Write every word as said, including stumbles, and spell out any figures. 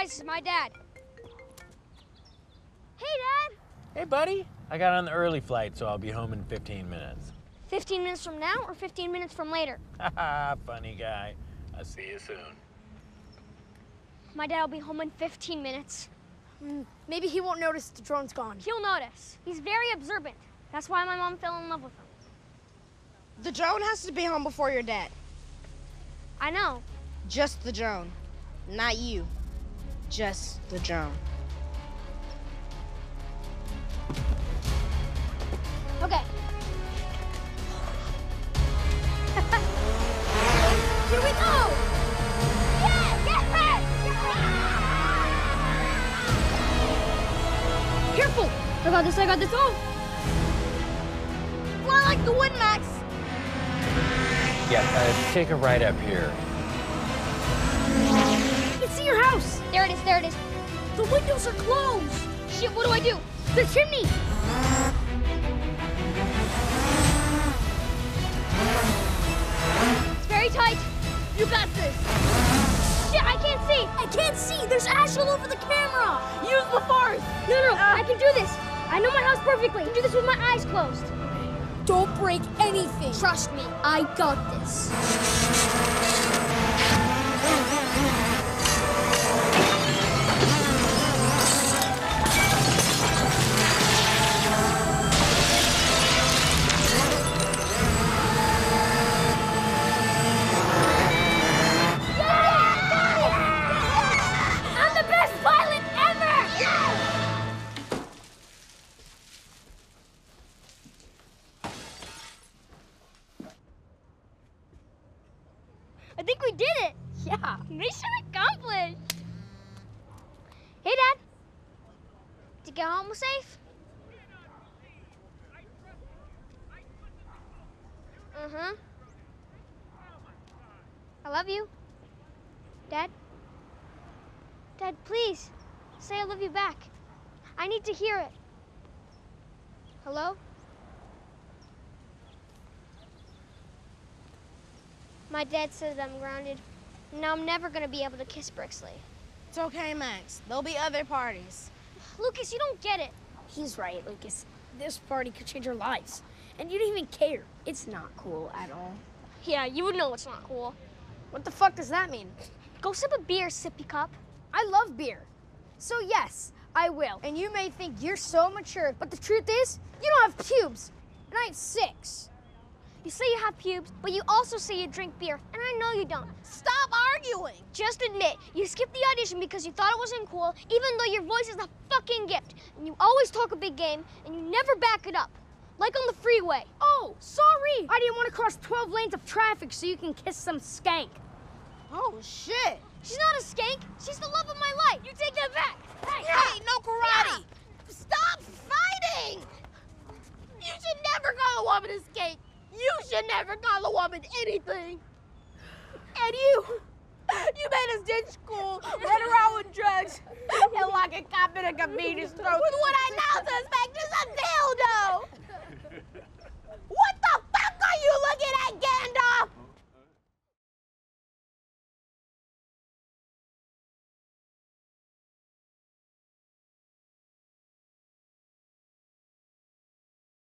guys, it's my dad. Hey, Dad. Hey, buddy. I got on the early flight, so I'll be home in fifteen minutes. fifteen minutes from now or fifteen minutes from later? Haha, funny guy. I'll see you soon. My dad will be home in fifteen minutes. Mm, maybe he won't notice the drone's gone. He'll notice. He's very observant. That's why my mom fell in love with him. The drone has to be home before your dad. I know. Just the drone. Not you. Just the drone. Okay. Here we go! Yeah! Get back! Get back! Careful! I got this, I got this. Oh! Fly like the wind, Max! Yeah, uh, take a ride up here. I can see your house! There it is, there it is. The windows are closed! Shit, what do I do? The chimney! It's very tight. You got this. Shit, I can't see. I can't see. There's ash all over the camera. Use the forest. No, no, no. Uh, I can do this. I know my house perfectly. I can do this with my eyes closed. Don't break anything. Trust me. I got this. I think we did it. Yeah. Mission accomplished. Hey, Dad. Did you get home safe? Uh-huh. I love you. Dad? Dad, please, say I love you back. I need to hear it. Hello? My dad says I'm grounded. Now I'm never gonna be able to kiss Brixley. It's okay, Max. There'll be other parties. Lucas, you don't get it. He's right, Lucas. This party could change our lives. And you don't even care. It's not cool at all. Yeah, you would know it's not cool. What the fuck does that mean? Go sip a beer, sippy cup. I love beer. So yes, I will. And you may think you're so mature, but the truth is, you don't have pubes. And I ain't six. You say you have pubes, but you also say you drink beer, and I know you don't. Stop arguing! Just admit, you skipped the audition because you thought it wasn't cool, even though your voice is a fucking gift, and you always talk a big game, and you never back it up, like on the freeway. Oh, sorry! I didn't want to cross twelve lanes of traffic so you can kiss some skank. Oh, shit! She's not a skank, she's the love of my life! You take that back! Hey, yeah. Hey, no karate! Yeah. Stop fighting! You should never call a woman a skank! You should never call a woman anything. And you, you made us ditch school, run around with drugs, and lock a cop in a convenience store with what I now suspect is a dildo.